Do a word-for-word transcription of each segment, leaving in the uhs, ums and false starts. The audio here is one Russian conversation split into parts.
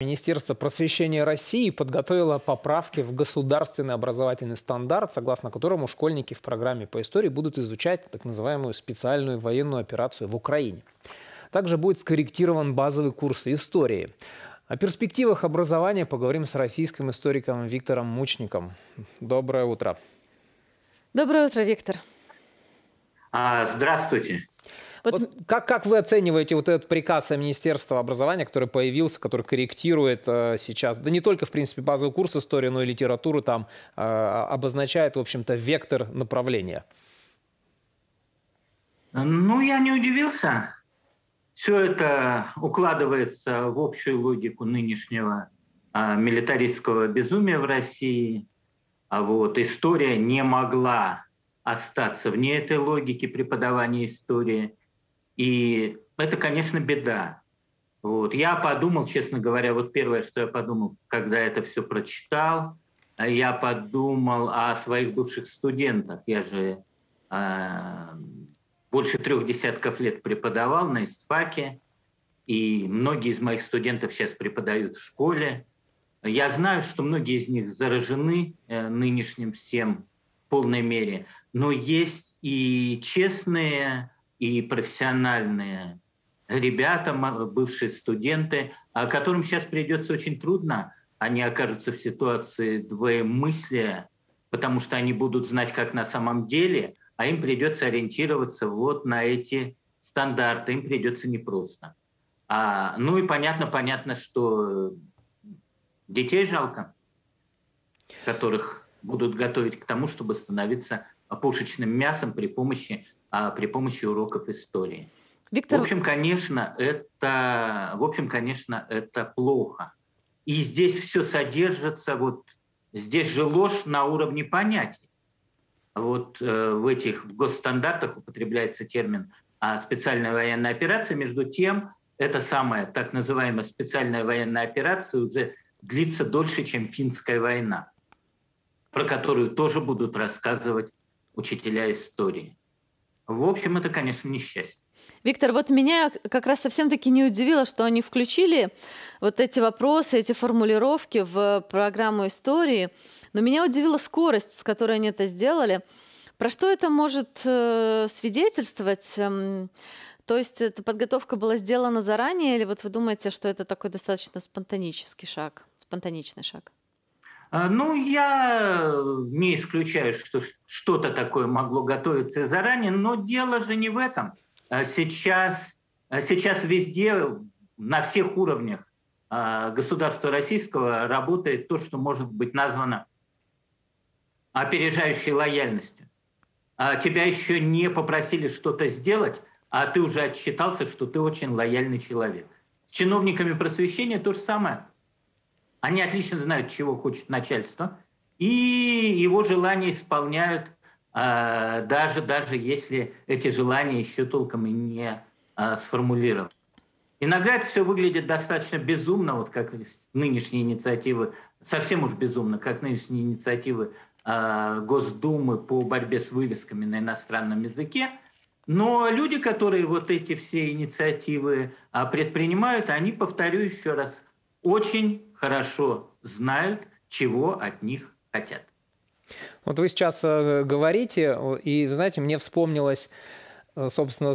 Министерство просвещения России подготовило поправки в государственный образовательный стандарт, согласно которому школьники в программе по истории будут изучать так называемую специальную военную операцию в Украине. Также будет скорректирован базовый курс истории. О перспективах образования поговорим с российским историком Виктором Мучником. Доброе утро. Доброе утро, Виктор. А, здравствуйте. Вот вот как, как вы оцениваете вот этот приказ Министерства образования, который появился, который корректирует э, сейчас, да не только, в принципе, базовый курс истории, но и литературу, там э, обозначает, в общем-то, вектор направления? Ну, я не удивился. Все это укладывается в общую логику нынешнего э, милитаристского безумия в России. А вот история не могла остаться вне этой логики преподавания истории. И это, конечно, беда. Вот. Я подумал, честно говоря, вот первое, что я подумал, когда это все прочитал, я подумал о своих бывших студентах. Я же э, больше трех десятков лет преподавал на ИСФАКе, и многие из моих студентов сейчас преподают в школе. Я знаю, что многие из них заражены э, нынешним всем в полной мере, но есть и честные, и профессиональные ребята, бывшие студенты, которым сейчас придется очень трудно. Они окажутся в ситуации двоемыслия, потому что они будут знать, как на самом деле, а им придется ориентироваться вот на эти стандарты. Им придется непросто. А, ну и понятно, понятно, что детей жалко, которых будут готовить к тому, чтобы становиться пушечным мясом при помощи при помощи уроков истории. Виктор... В общем, конечно, это, в общем, конечно, это плохо. И здесь все содержится, вот здесь же ложь на уровне понятий. Вот э, в этих в госстандартах употребляется термин э, «специальная военная операция». Между тем, эта самая так называемая специальная военная операция уже длится дольше, чем Финская война, про которую тоже будут рассказывать учителя истории. В общем, это, конечно, несчастье. Виктор, вот меня как раз совсем-таки не удивило, что они включили вот эти вопросы, эти формулировки в программу истории. Но меня удивила скорость, с которой они это сделали. Про что это может свидетельствовать? То есть эта подготовка была сделана заранее, или вот вы думаете, что это такой достаточно спонтанический шаг, спонтаничный шаг? Ну, я не исключаю, что что-то такое могло готовиться заранее, но дело же не в этом. Сейчас, сейчас везде, на всех уровнях государства российского работает то, что может быть названо опережающей лояльностью. Тебя еще не попросили что-то сделать, а ты уже отчитался, что ты очень лояльный человек. С чиновниками просвещения то же самое. Они отлично знают, чего хочет начальство, и его желания исполняют, даже, даже если эти желания еще толком и не сформулированы. Иногда это все выглядит достаточно безумно, вот как нынешние инициативы, совсем уж безумно, как нынешние инициативы Госдумы по борьбе с вывесками на иностранном языке. Но люди, которые вот эти все инициативы предпринимают, они, повторю еще раз, очень хорошо знают, чего от них хотят. Вот вы сейчас говорите, и, знаете, мне вспомнилось, собственно,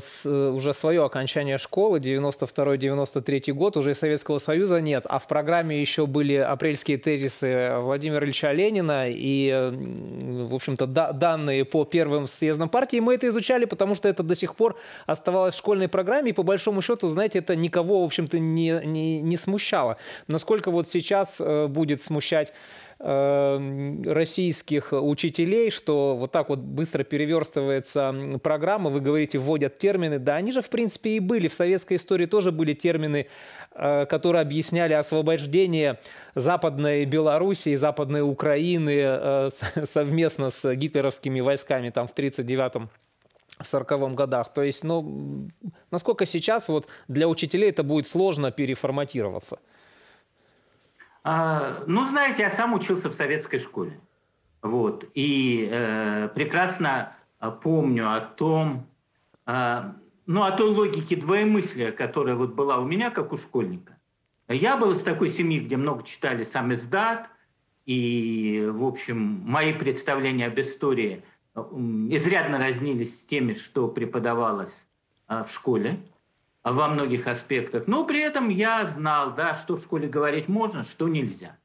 уже свое окончание школы, девяносто второй — девяносто третий год, уже Советского Союза нет, а в программе еще были апрельские тезисы Владимира Ильича Ленина и, в общем-то, да, данные по первым съездам партии. Мы это изучали, потому что это до сих пор оставалось в школьной программе, и по большому счету, знаете, это никого, в общем-то, не, не, не смущало. Насколько вот сейчас будет смущать российских учителей, что вот так вот быстро переверстывается программа, вы говорите, вводят термины. Да, они же, в принципе, и были. В советской истории тоже были термины, которые объясняли освобождение Западной Белоруссии, Западной Украины совместно с гитлеровскими войсками там в тридцать девятом — сороковом годах. То есть, ну, насколько сейчас вот для учителей это будет сложно переформатироваться? Ну, знаете, я сам учился в советской школе, вот, и э, прекрасно помню о том, э, ну, о той логике двоемыслия, которая вот была у меня, как у школьника. Я был из такой семьи, где много читали сам издат, и, в общем, мои представления об истории изрядно разнились с теми, что преподавалось в школе во многих аспектах. Но при этом я знал, да, что в школе говорить можно, что нельзя.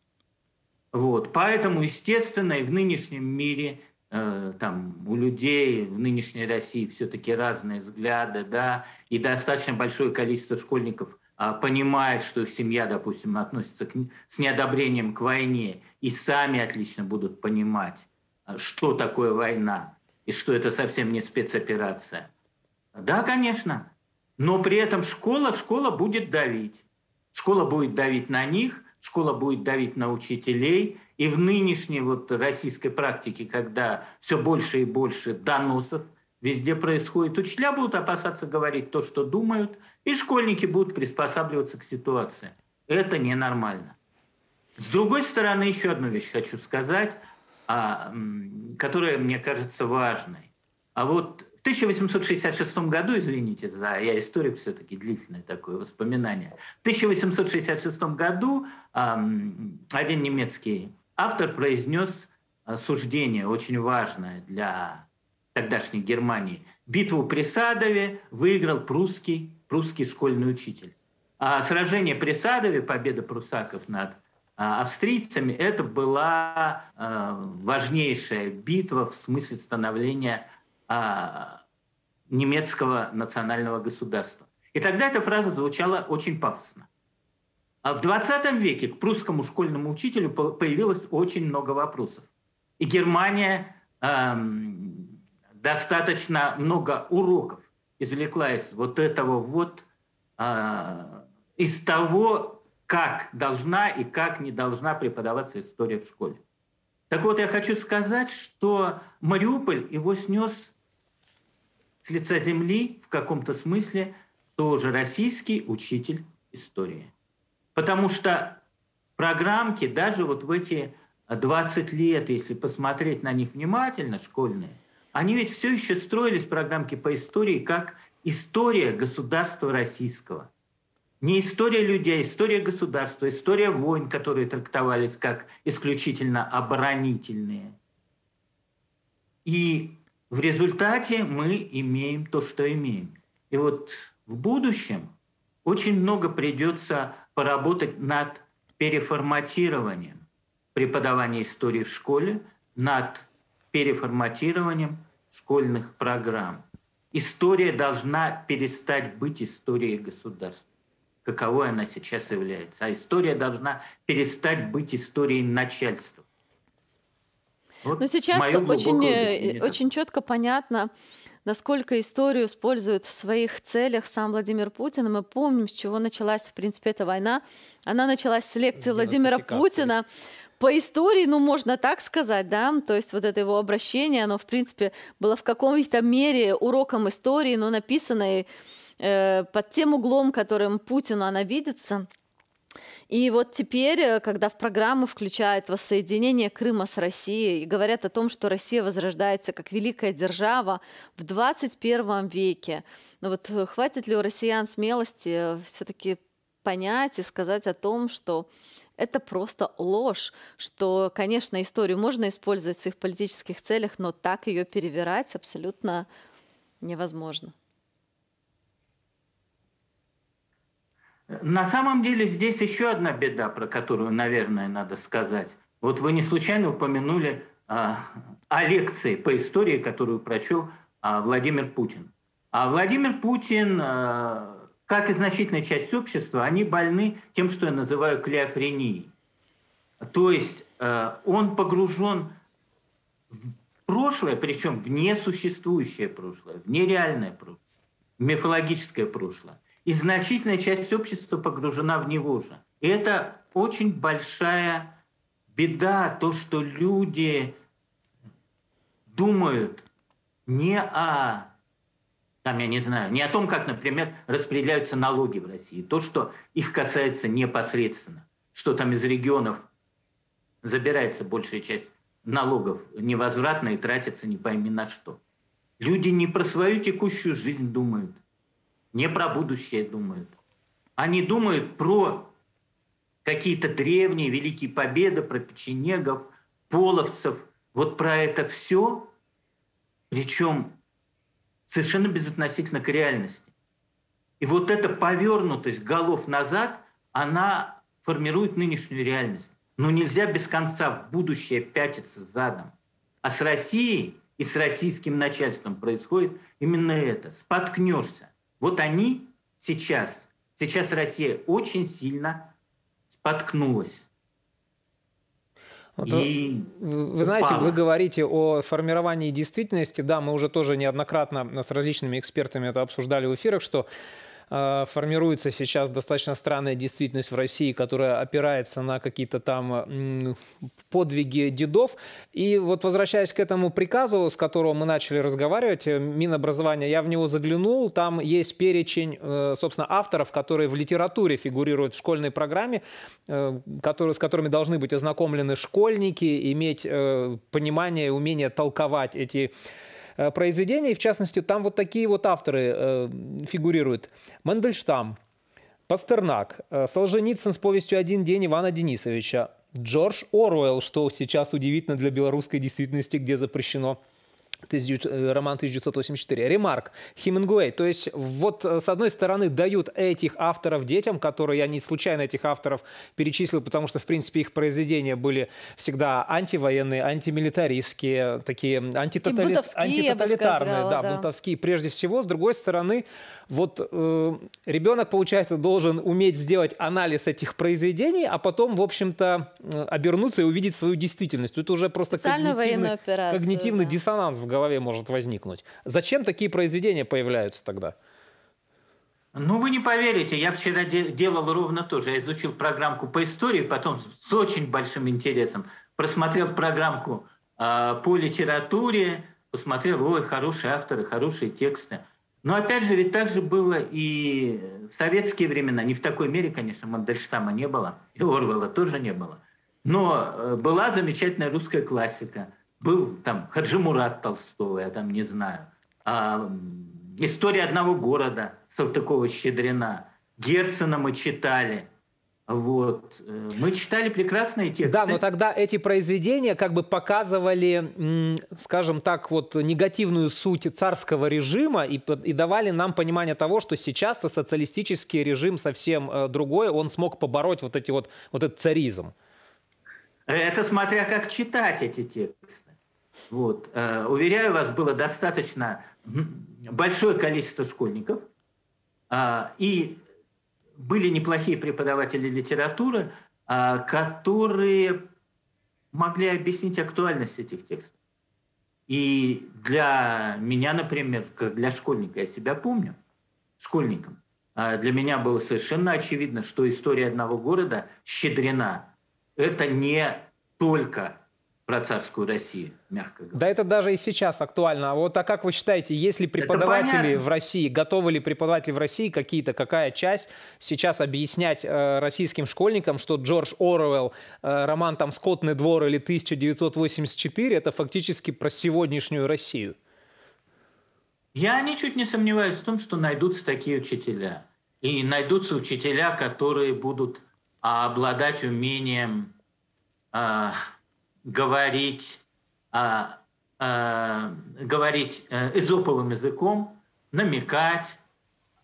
Вот. Поэтому, естественно, и в нынешнем мире э, там, у людей, в нынешней России все-таки разные взгляды, да, и достаточно большое количество школьников э, понимает, что их семья, допустим, относится к, с неодобрением к войне, и сами отлично будут понимать, что такое война, и что это совсем не спецоперация. Да, конечно, но при этом школа, школа будет давить. Школа будет давить на них, школа будет давить на учителей. И в нынешней вот российской практике, когда все больше и больше доносов везде происходит, учителя будут опасаться говорить то, что думают, и школьники будут приспосабливаться к ситуации. Это ненормально. С другой стороны, еще одну вещь хочу сказать, которая, мне кажется, важной. А вот в тысяча восемьсот шестьдесят шестом году, извините за, я историк все-таки, длительное такое воспоминание, в тысяча восемьсот шестьдесят шестом году эм, один немецкий автор произнес суждение, очень важное для тогдашней Германии. Битву при Садове выиграл прусский, прусский школьный учитель. А сражение при Садове, победа пруссаков над австрийцами, это была э, важнейшая битва в смысле становления э, немецкого национального государства. И тогда эта фраза звучала очень пафосно. А в двадцатом веке к прусскому школьному учителю появилось очень много вопросов. И Германия э, достаточно много уроков извлекла из вот этого вот, э, из того, как должна и как не должна преподаваться история в школе. Так вот, я хочу сказать, что Мариуполь его снес с лица земли в каком-то смысле тоже российский учитель истории. Потому что программки даже вот в эти двадцать лет, если посмотреть на них внимательно, школьные, они ведь все еще строились, программки по истории, как история государства российского. Не история людей, история государства, история войн, которые трактовались как исключительно оборонительные. И в результате мы имеем то, что имеем. И вот в будущем очень много придется поработать над переформатированием преподавания истории в школе, над переформатированием школьных программ. История должна перестать быть историей государства, каковой она сейчас является. А история должна перестать быть историей начальства. Вот. Но сейчас очень, очень четко понятно, насколько историю используют в своих целях сам Владимир Путин. Мы помним, с чего началась, в принципе, эта война. Она началась с лекции Владимира Путина по истории, ну, можно так сказать, да, то есть вот это его обращение, оно, в принципе, было в каком-то мере уроком истории, но написанной под тем углом, которым Путину она видится. И вот теперь, когда в программу включают воссоединение Крыма с Россией и говорят о том, что Россия возрождается как великая держава в двадцать первом веке, но вот хватит ли у россиян смелости все-таки понять и сказать о том, что это просто ложь, что, конечно, историю можно использовать в своих политических целях, но так ее перевирать абсолютно невозможно. На самом деле здесь еще одна беда, про которую, наверное, надо сказать. Вот вы не случайно упомянули а, о лекции по истории, которую прочел а, Владимир Путин. А Владимир Путин, а, как и значительная часть общества, они больны тем, что я называю клиофренией. То есть а, он погружен в прошлое, причем в несуществующее прошлое, в нереальное прошлое, в мифологическое прошлое. И значительная часть общества погружена в него же. И это очень большая беда, то, что люди думают не о, там, я не знаю, не о том, как, например, распределяются налоги в России, то, что их касается непосредственно, что там из регионов забирается большая часть налогов невозвратно и тратится не пойми на что. Люди не про свою текущую жизнь думают, не про будущее думают. Они думают про какие-то древние великие победы, про печенегов, половцев, вот про это все, причем совершенно безотносительно к реальности. И вот эта повернутость голов назад, она формирует нынешнюю реальность. Но нельзя без конца в будущее пятиться задом. А с Россией и с российским начальством происходит именно это. Споткнешься. Вот они сейчас, сейчас Россия очень сильно споткнулась. Вот, и вы знаете, упала. Вы говорите о формировании действительности. Да, мы уже тоже неоднократно с различными экспертами это обсуждали в эфирах, что э, формируется сейчас достаточно странная действительность в России, которая опирается на какие-то там э, подвиги дедов. И вот возвращаясь к этому приказу, с которого мы начали разговаривать, Минобразование, я в него заглянул, там есть перечень, э, собственно, авторов, которые в литературе фигурируют в школьной программе, э, которые, с которыми должны быть ознакомлены школьники, иметь э, понимание и умение толковать эти э, произведения. И, в частности, там вот такие вот авторы э, фигурируют. Мандельштам, Пастернак, э, Солженицын с повестью «Один день» Ивана Денисовича, Джордж Оруэлл, что сейчас удивительно для белорусской действительности, где запрещено роман тысяча девятьсот восемьдесят четыре, Ремарк, Хемингуэй. То есть вот с одной стороны дают этих авторов детям, которые я не случайно этих авторов перечислил, потому что в принципе их произведения были всегда антивоенные, антимилитаристские, такие антитотали... антитоталитарные, сказала, да, да, бунтовские прежде всего. С другой стороны, вот э, ребенок, получается, должен уметь сделать анализ этих произведений, а потом, в общем-то, обернуться и увидеть свою действительность. Это уже просто когнитивный, когнитивный да. диссонанс в голове может возникнуть. Зачем такие произведения появляются тогда? Ну, вы не поверите, я вчера де- делал ровно то же. Я изучил программку по истории, потом с очень большим интересом просмотрел программку э, по литературе, посмотрел, ой, хорошие авторы, хорошие тексты. Но опять же, ведь так же было и в советские времена. Не в такой мере, конечно, Мандельштама не было, и Орвелла тоже не было. Но была замечательная русская классика. Был там Хаджимурат Толстого, я там не знаю. А, «История одного города» Салтыкова-Щедрина. Герцена мы читали. Вот. Мы читали прекрасные тексты. Да, но тогда эти произведения как бы показывали, скажем так, вот негативную суть царского режима и, и давали нам понимание того, что сейчас-то социалистический режим совсем другой, он смог побороть вот, эти вот, вот этот царизм. Это смотря как читать эти тексты. Вот. Уверяю вас, было достаточно большое количество школьников, и были неплохие преподаватели литературы, которые могли объяснить актуальность этих текстов. И для меня, например, как для школьника, я себя помню, школьником, для меня было совершенно очевидно, что история одного города Щедрина – это не только про царскую Россию, мягко говоря. Да, это даже и сейчас актуально. А вот а как вы считаете, есть ли преподаватели в России, готовы ли преподаватели в России какие-то, какая часть сейчас объяснять э, российским школьникам, что Джордж Оруэлл, э, роман там «Скотный двор» или тысяча девятьсот восемьдесят четыре, это фактически про сегодняшнюю Россию? Я ничуть не сомневаюсь в том, что найдутся такие учителя. И найдутся учителя, которые будут обладать умением... Э, говорить, а, а, говорить эзоповым языком, намекать,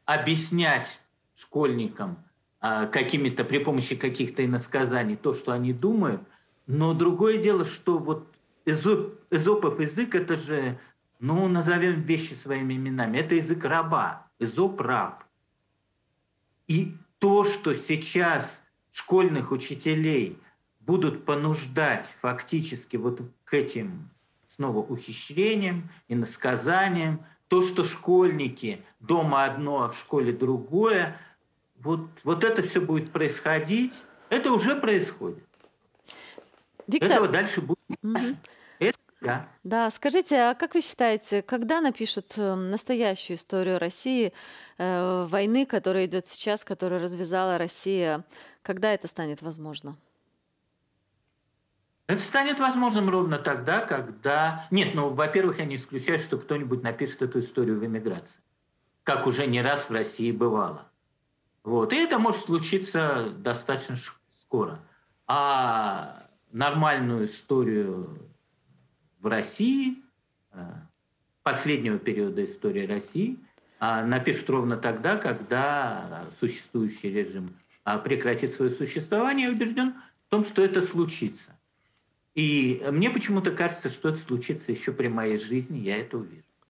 объяснять школьникам а, какими-то, при помощи каких-то иносказаний то, что они думают. Но другое дело, что вот эзоп, эзопов язык, это же, ну, назовем вещи своими именами, это язык раба, эзоп-раб. И то, что сейчас школьных учителей будут понуждать фактически вот к этим снова ухищрениям, иносказаниям, то, что школьники дома одно, а в школе другое, вот, вот это все будет происходить, это уже происходит. Виктор... Этого дальше будет. Mm-hmm. Это, да. Да, скажите, а как вы считаете, когда напишут настоящую историю России, э, войны, которая идет сейчас, которую развязала Россия, когда это станет возможно? Это станет возможным ровно тогда, когда... Нет, ну, во-первых, я не исключаю, что кто-нибудь напишет эту историю в эмиграции, как уже не раз в России бывало. Вот. И это может случиться достаточно скоро. скоро. А нормальную историю в России, последнего периода истории России, напишут ровно тогда, когда существующий режим прекратит свое существование. Я убежден в том, что это случится. И мне почему-то кажется, что это случится еще при моей жизни, я это увижу.